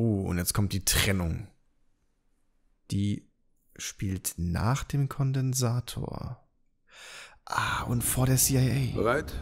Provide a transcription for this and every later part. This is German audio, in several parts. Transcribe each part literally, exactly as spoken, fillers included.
Oh, und jetzt kommt die Trennung. Die spielt nach dem Kondensator. Ah, und vor der C I A. Bereit?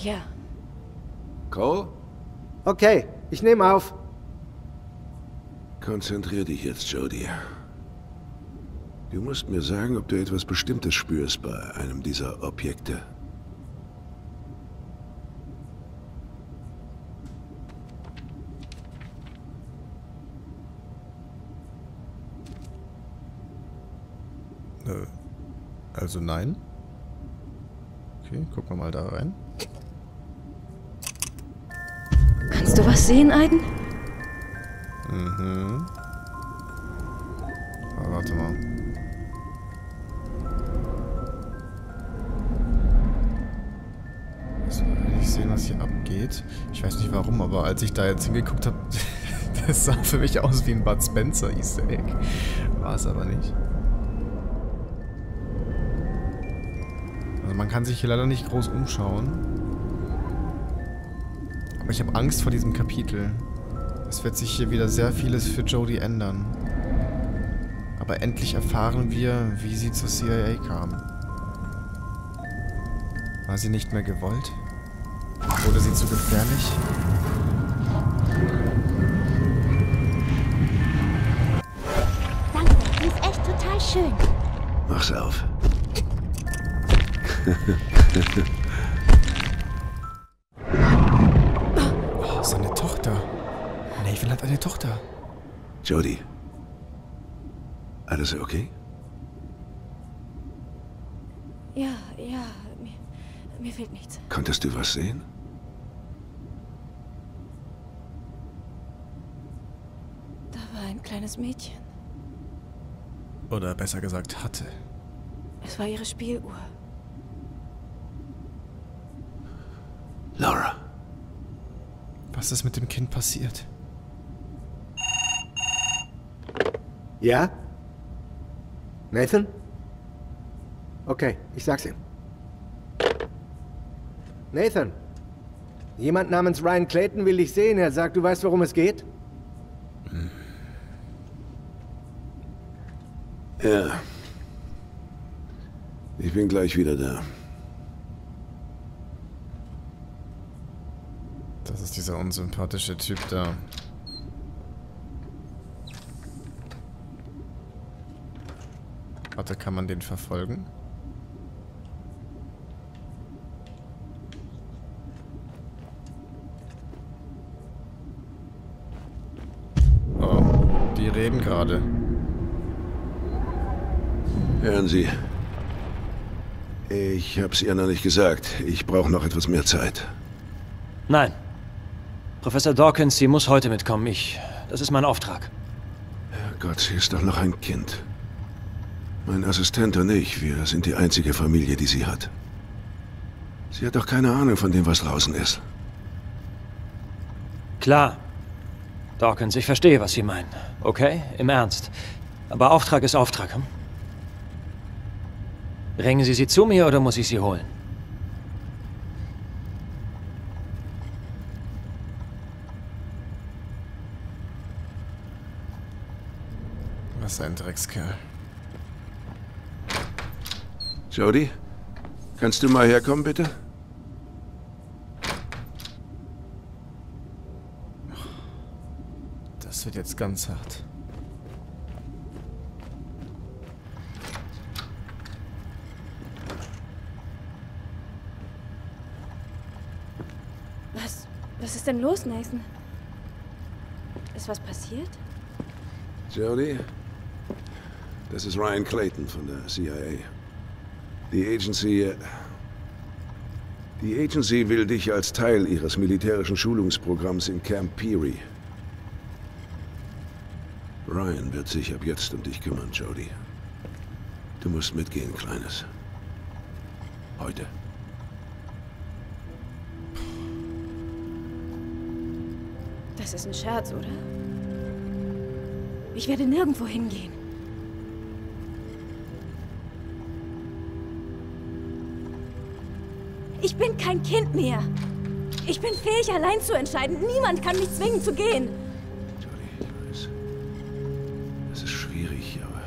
Ja. Cole? Okay, ich nehme auf. Konzentrier dich jetzt, Jodie. Du musst mir sagen, ob du etwas Bestimmtes spürst bei einem dieser Objekte. Nö. Also nein. Okay, gucken wir mal da rein. Kannst du was sehen, Aiden? Mhm. Aber warte mal. Also, ich sehe, was hier abgeht. Ich weiß nicht warum, aber als ich da jetzt hingeguckt habe, das sah für mich aus wie ein Bud Spencer Easter Egg. War es aber nicht. Also man kann sich hier leider nicht groß umschauen. Aber ich habe Angst vor diesem Kapitel. Es wird sich hier wieder sehr vieles für Jodie ändern. Aber endlich erfahren wir, wie sie zur C I A kam. War sie nicht mehr gewollt? Wurde sie zu gefährlich? Danke, die ist echt total schön. Mach's auf. Oh, seine Tochter. Nathan hat eine Tochter. Jodie. Alles okay? Ja, ja. Mir, mir fehlt nichts. Konntest du was sehen? Da war ein kleines Mädchen. Oder besser gesagt, hatte. Es war ihre Spieluhr. Laura. Was ist mit dem Kind passiert? Ja? Nathan? Okay, ich sag's ihm. Nathan! Jemand namens Ryan Clayton will dich sehen. Er sagt, du weißt, worum es geht? Ja. Ich bin gleich wieder da. Das ist dieser unsympathische Typ da. Warte, kann man den verfolgen? Oh, die reden gerade. Hören Sie. Ich hab's ihr noch nicht gesagt. Ich brauche noch etwas mehr Zeit. Nein. Professor Dawkins, sie muss heute mitkommen. Ich... Das ist mein Auftrag. Herrgott, sie ist doch noch ein Kind. Mein Assistent und ich, wir sind die einzige Familie, die sie hat. Sie hat doch keine Ahnung von dem, was draußen ist. Klar. Dawkins, ich verstehe, was Sie meinen. Okay? Im Ernst. Aber Auftrag ist Auftrag, hm? Bringen Sie sie zu mir oder muss ich sie holen? Was ein Dreckskerl. Jodie, kannst du mal herkommen, bitte? Das wird jetzt ganz hart. Was? Was ist denn los, Nathan? Ist was passiert? Jodie, das ist Ryan Clayton von der C I A. Die Agency... Die Agency will dich als Teil ihres militärischen Schulungsprogramms in Camp Peary. Ryan wird sich ab jetzt um dich kümmern, Jodie. Du musst mitgehen, Kleines. Heute. Das ist ein Scherz, oder? Ich werde nirgendwo hingehen. Ich bin kein Kind mehr. Ich bin fähig, allein zu entscheiden. Niemand kann mich zwingen zu gehen. Jodie, ich weiß. Das ist schwierig, aber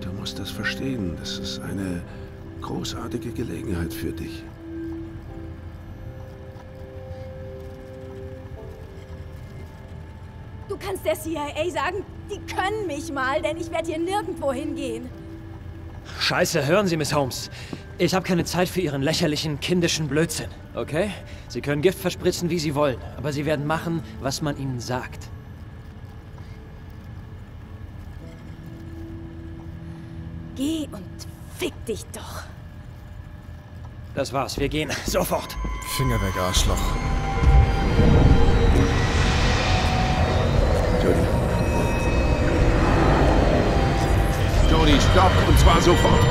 du musst das verstehen. Das ist eine großartige Gelegenheit für dich. Du kannst der C I A sagen, die können mich mal, denn ich werde hier nirgendwo hingehen. Scheiße, hören Sie, Miss Holmes. Ich habe keine Zeit für Ihren lächerlichen, kindischen Blödsinn, okay? Sie können Gift verspritzen, wie Sie wollen, aber Sie werden machen, was man Ihnen sagt. Geh und fick dich doch. Das war's, wir gehen. Sofort. Finger weg, Arschloch. Jodie. Jodie, stopp, und zwar sofort.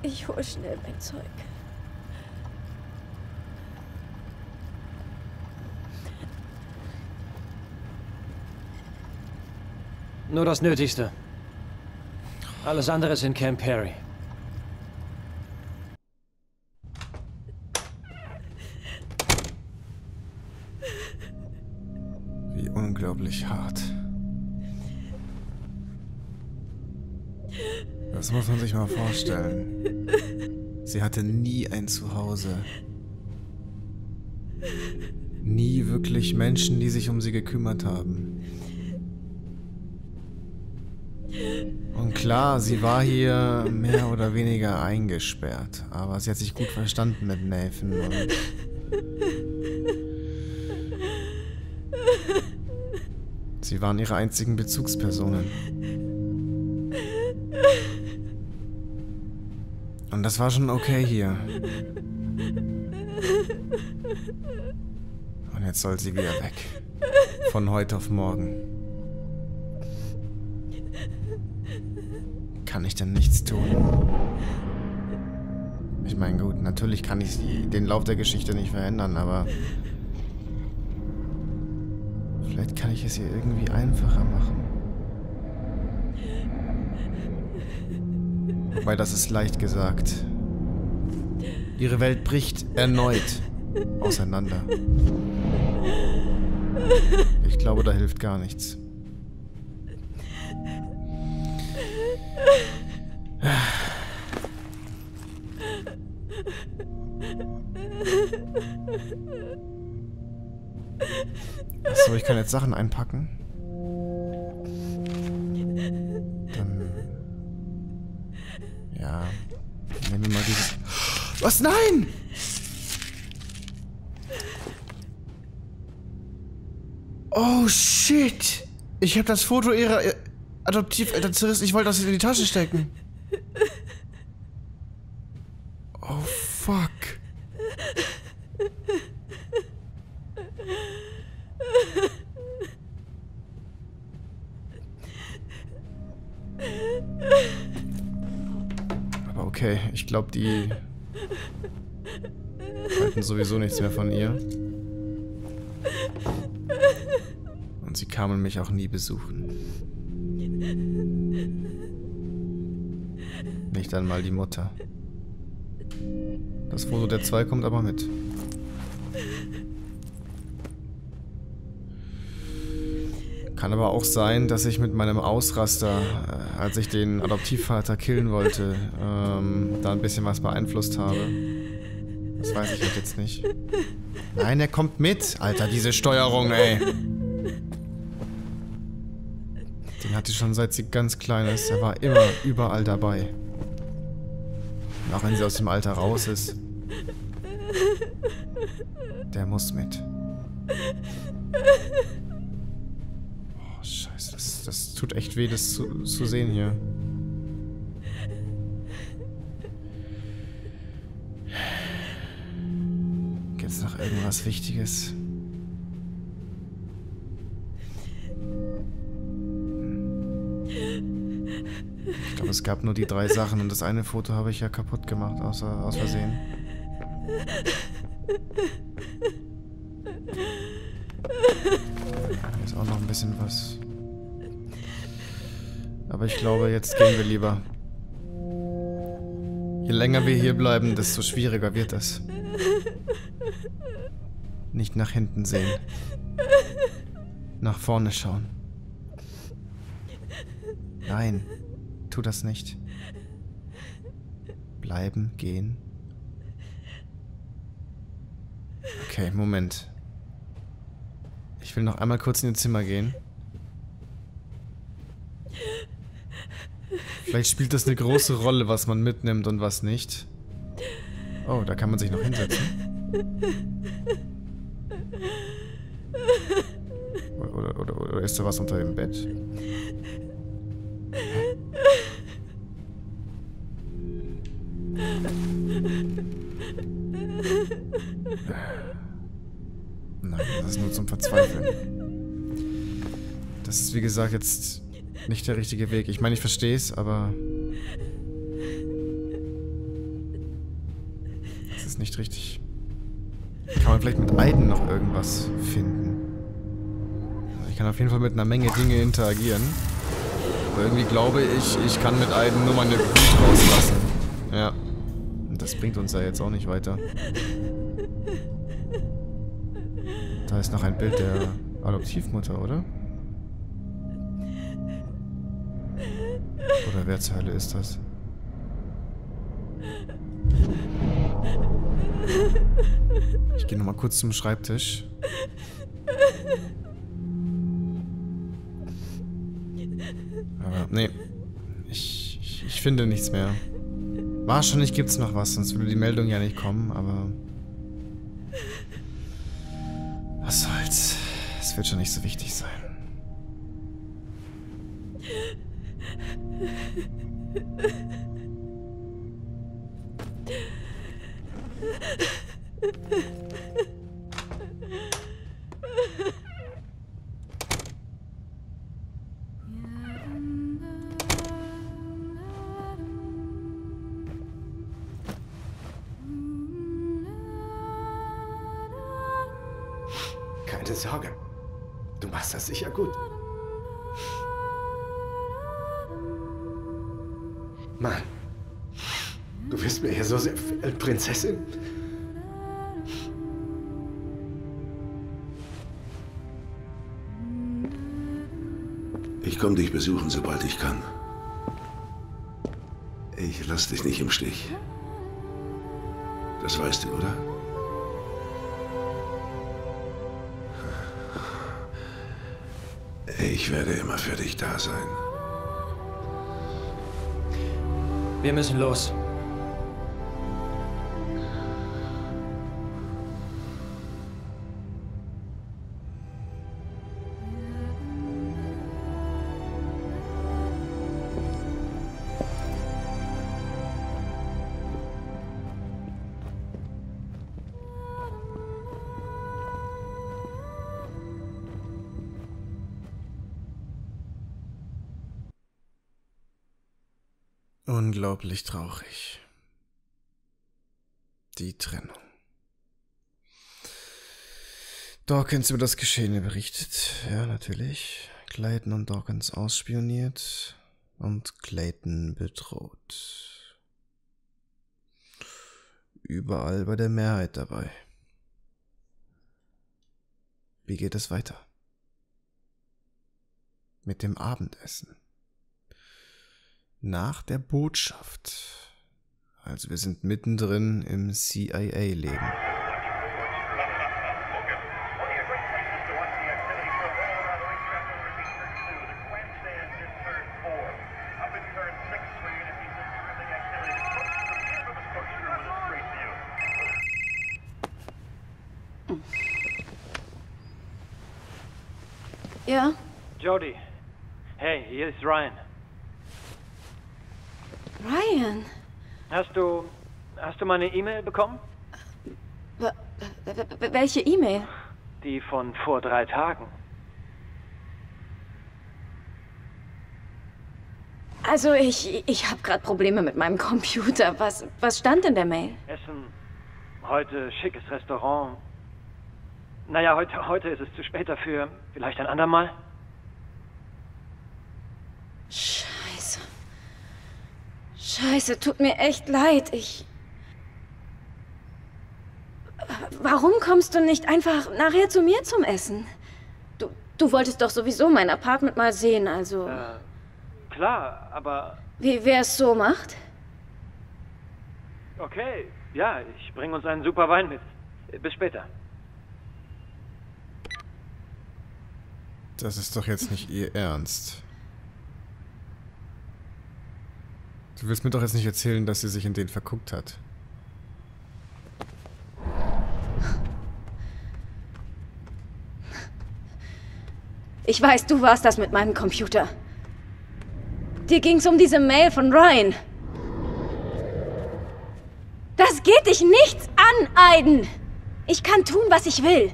Ich hole schnell mein Zeug. Nur das Nötigste. Alles andere ist in Camp Peary. Wie unglaublich hart. Das muss man sich mal vorstellen. Sie hatte nie ein Zuhause. Nie wirklich Menschen, die sich um sie gekümmert haben. Und klar, sie war hier mehr oder weniger eingesperrt. Aber sie hat sich gut verstanden mit Nathan und... Sie waren ihre einzigen Bezugspersonen. Und das war schon okay hier. Und jetzt soll sie wieder weg. Von heute auf morgen. Kann ich denn nichts tun? Ich meine, gut, natürlich kann ich den Lauf der Geschichte nicht verändern, aber... Vielleicht kann ich es ihr irgendwie einfacher machen. Weil das ist leicht gesagt. Ihre Welt bricht erneut auseinander. Ich glaube, da hilft gar nichts. Achso, ich kann jetzt Sachen einpacken. Ja, nehmen wir mal dieses... Was? Nein! Oh, shit! Ich habe das Foto ihrer Adoptiveltern zerrissen. Ich wollte das in die Tasche stecken. Oh, fuck. Okay, ich glaube, die halten sowieso nichts mehr von ihr. Und sie kamen mich auch nie besuchen. Nicht einmal die Mutter. Das Foto der zwei kommt aber mit. Kann aber auch sein, dass ich mit meinem Ausraster, äh, als ich den Adoptivvater killen wollte, ähm, da ein bisschen was beeinflusst habe. Das weiß ich jetzt nicht. Nein, er kommt mit! Alter, diese Steuerung, ey! Den hatte ich schon seit sie ganz klein ist. Er war immer überall dabei. Und auch wenn sie aus dem Alter raus ist. Der muss mit. Scheiße, das, das tut echt weh, das zu, zu sehen hier. Gibt's noch irgendwas Wichtiges? Ich glaube, es gab nur die drei Sachen und das eine Foto habe ich ja kaputt gemacht, außer, aus Versehen. Da ist auch noch ein bisschen was. Aber ich glaube, jetzt gehen wir lieber. Je länger wir hier bleiben, desto schwieriger wird das. Nicht nach hinten sehen. Nach vorne schauen. Nein, tu das nicht. Bleiben, gehen. Okay, Moment. Ich will noch einmal kurz in ihr Zimmer gehen. Vielleicht spielt das eine große Rolle, was man mitnimmt und was nicht. Oh, da kann man sich noch hinsetzen. Oder, oder, oder ist da was unter dem Bett? Nein, das ist nur zum Verzweifeln. Das ist, wie gesagt, jetzt nicht der richtige Weg. Ich meine, ich verstehe es, aber das ist nicht richtig. Kann man vielleicht mit Aiden noch irgendwas finden? Ich kann auf jeden Fall mit einer Menge Dinge interagieren. Aber irgendwie glaube ich, ich kann mit Aiden nur meine Wut rauslassen. Ja. Und das bringt uns ja jetzt auch nicht weiter. Da ist noch ein Bild der Adoptivmutter, oder? Oder wer zur Hölle ist das? Ich gehe nochmal kurz zum Schreibtisch. Aber nee, ich, ich, ich finde nichts mehr. Wahrscheinlich gibt es noch was, sonst würde die Meldung ja nicht kommen, aber was soll's. Es wird schon nicht so wichtig sein. Keine Sorge, du machst das sicher gut. Mann, du wirst mir hier so sehr fehlen, Prinzessin. Ich komme dich besuchen, sobald ich kann. Ich lasse dich nicht im Stich. Das weißt du, oder? Ich werde immer für dich da sein. Wir müssen los. Unglaublich traurig. Die Trennung. Dawkins über das Geschehene berichtet. Ja, natürlich. Clayton und Dawkins ausspioniert und Clayton bedroht. Überall bei der Mehrheit dabei. Wie geht es weiter? Mit dem Abendessen. Nach der Botschaft. Also wir sind mittendrin im C I A-Leben. Ja? Jodie. Hey, hier ist Ryan. Ryan? Hast du... hast du meine E-Mail bekommen? Welche E-Mail? Die von vor drei Tagen. Also ich, ich habe gerade Probleme mit meinem Computer. Was, was stand in der Mail? Essen, heute schickes Restaurant. Naja, heute, heute ist es zu spät dafür. Vielleicht ein andermal? Scheiße. Scheiße, tut mir echt leid. Ich... Warum kommst du nicht einfach nachher zu mir zum Essen? Du, du wolltest doch sowieso mein Apartment mal sehen, also... Äh, klar, aber... Wie wär's so macht? Okay, ja, ich bring uns einen super Wein mit. Bis später. Das ist doch jetzt nicht ihr Ernst. Du willst mir doch jetzt nicht erzählen, dass sie sich in den verguckt hat. Ich weiß, du warst das mit meinem Computer. Dir ging's um diese Mail von Ryan. Das geht dich nichts an, Aiden. Ich kann tun, was ich will.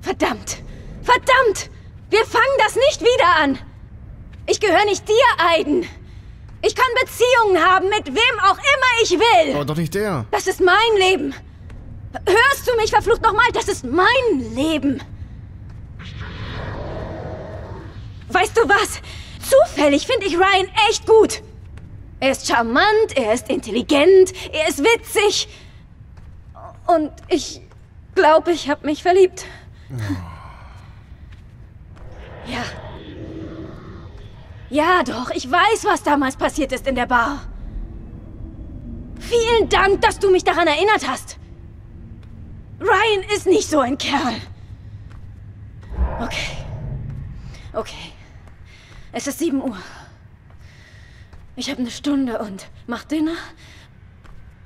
Verdammt! Verdammt! Wir fangen das nicht wieder an! Ich gehöre nicht dir, Aiden! Ich kann Beziehungen haben, mit wem auch immer ich will! Aber doch nicht der! Das ist mein Leben! Hörst du mich, verflucht nochmal? Das ist mein Leben! Weißt du was? Zufällig finde ich Ryan echt gut! Er ist charmant, er ist intelligent, er ist witzig. Und ich glaube, ich habe mich verliebt. Ja. Ja doch, ich weiß, was damals passiert ist in der Bar. Vielen Dank, dass du mich daran erinnert hast. Ryan ist nicht so ein Kerl. Okay. Okay. Es ist sieben Uhr. Ich habe eine Stunde und mach Dinner,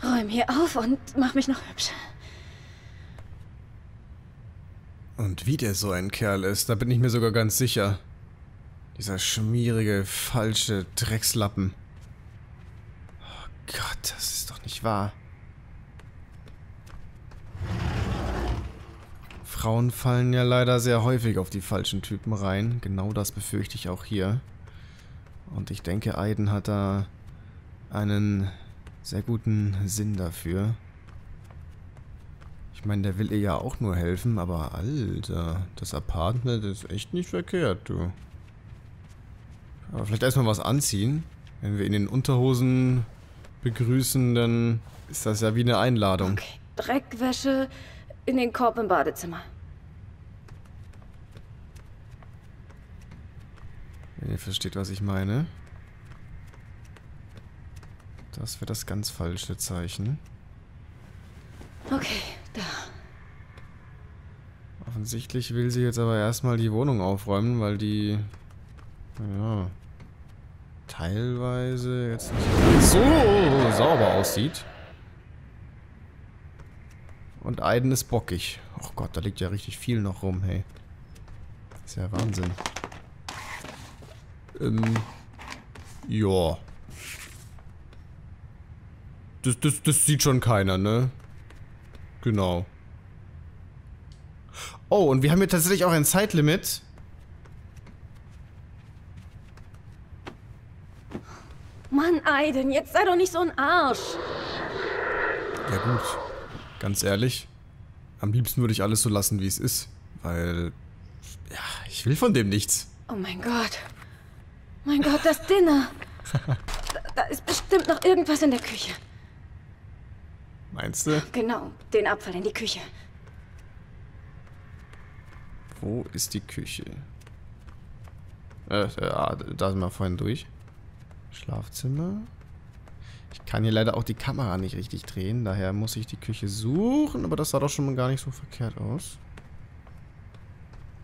räum hier auf und mach mich noch hübsch. Und wie der so ein Kerl ist, da bin ich mir sogar ganz sicher. Dieser schmierige, falsche Dreckslappen. Oh Gott, das ist doch nicht wahr. Frauen fallen ja leider sehr häufig auf die falschen Typen rein. Genau das befürchte ich auch hier. Und ich denke, Aiden hat da einen sehr guten Sinn dafür. Ich meine, der will ihr ja auch nur helfen, aber Alter, das Apartment ist echt nicht verkehrt, du. Aber vielleicht erstmal was anziehen. Wenn wir ihn in den Unterhosen begrüßen, dann ist das ja wie eine Einladung. Okay. Dreckwäsche in den Korb im Badezimmer. Wenn ihr versteht, was ich meine. Das wäre das ganz falsche Zeichen. Okay, da. Offensichtlich will sie jetzt aber erstmal die Wohnung aufräumen, weil die, ja, teilweise jetzt nicht ganz so sauber aussieht. Und Aiden ist bockig. Oh Gott, da liegt ja richtig viel noch rum, hey. Ist ja Wahnsinn. Ähm, ja. Das, das, das sieht schon keiner, ne? Genau. Oh, und wir haben hier tatsächlich auch ein Zeitlimit. Mann, Aiden, jetzt sei doch nicht so ein Arsch. Ja gut, ganz ehrlich, am liebsten würde ich alles so lassen, wie es ist, weil, ja, ich will von dem nichts. Oh mein Gott. Mein Gott, das Dinner. da, da ist bestimmt noch irgendwas in der Küche. Meinst du? Genau, den Abfall in die Küche. Wo ist die Küche? Äh, äh, da sind wir vorhin durch. Schlafzimmer. Ich kann hier leider auch die Kamera nicht richtig drehen, daher muss ich die Küche suchen, aber das sah doch schon mal gar nicht so verkehrt aus.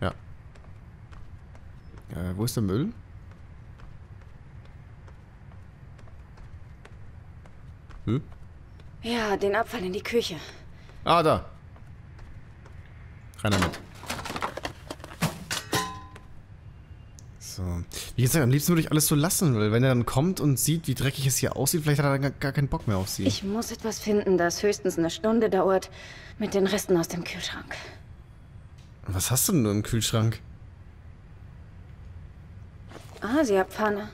Ja. Äh, wo ist der Müll? Hm? Ja, den Abfall in die Küche. Ah, da. Rein damit. So. Wie gesagt, am liebsten würde ich alles so lassen, weil wenn er dann kommt und sieht, wie dreckig es hier aussieht, vielleicht hat er dann gar keinen Bock mehr auf sie. Ich muss etwas finden, das höchstens eine Stunde dauert, mit den Resten aus dem Kühlschrank. Was hast du denn nur im Kühlschrank? Asia-Pfanne.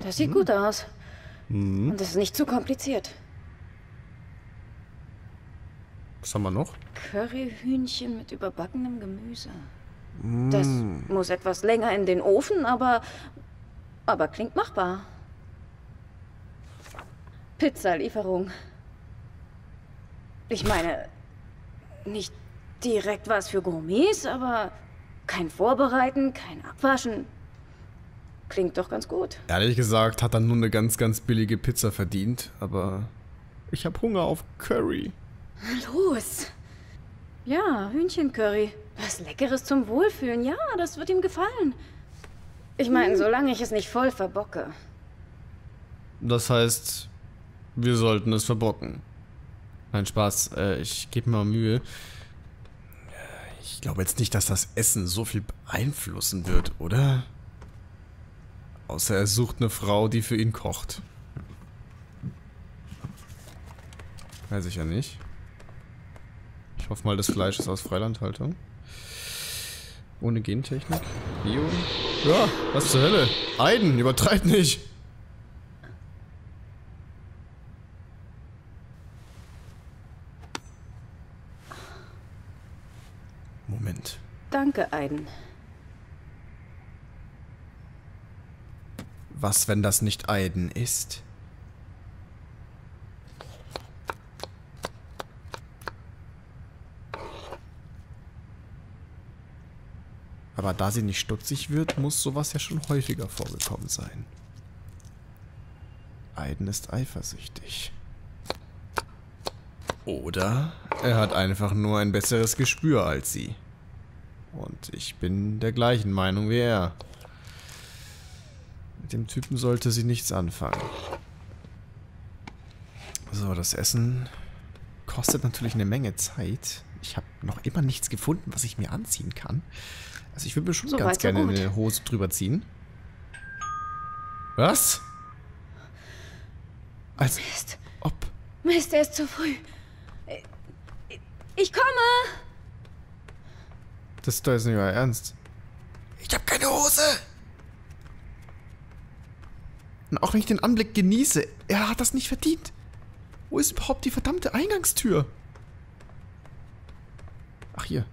Das sieht hm. gut aus. Hm. Und es ist nicht zu kompliziert. Was haben wir noch? Curryhühnchen mit überbackenem Gemüse. Hm. Das muss etwas länger in den Ofen, aber... Aber klingt machbar. Pizzalieferung. Ich meine, nicht direkt was für Gourmets, aber kein Vorbereiten, kein Abwaschen. Klingt doch ganz gut. Ehrlich gesagt hat er nur eine ganz, ganz billige Pizza verdient, aber ich habe Hunger auf Curry. Los! Ja, Hühnchencurry. Was Leckeres zum Wohlfühlen. Ja, das wird ihm gefallen. Ich meine, solange ich es nicht voll verbocke. Das heißt, wir sollten es verbocken. Nein, Spaß. Äh, ich gebe mir mal Mühe. Ich glaube jetzt nicht, dass das Essen so viel beeinflussen wird, oder? Außer er sucht eine Frau, die für ihn kocht. Weiß ich ja nicht. Ich hoffe mal, das Fleisch ist aus Freilandhaltung. Ohne Gentechnik. Bio. Ja, was zur Hölle? Aiden, übertreib nicht! Moment. Danke, Aiden. Was, wenn das nicht Aiden ist? Aber da sie nicht stutzig wird, muss sowas ja schon häufiger vorgekommen sein. Aiden ist eifersüchtig. Oder er hat einfach nur ein besseres Gespür als sie. Und ich bin der gleichen Meinung wie er. Mit dem Typen sollte sie nichts anfangen. So, das Essen kostet natürlich eine Menge Zeit. Ich habe noch immer nichts gefunden, was ich mir anziehen kann. Also ich würde mir schon so ganz gerne gut. eine Hose drüber ziehen. Was? Als Mist. Ob... Mist, er ist zu früh. Ich komme! Das, das ist nicht euer Ernst. Ich hab keine Hose! Und auch wenn ich den Anblick genieße, er hat das nicht verdient. Wo ist überhaupt die verdammte Eingangstür? Ach, hier.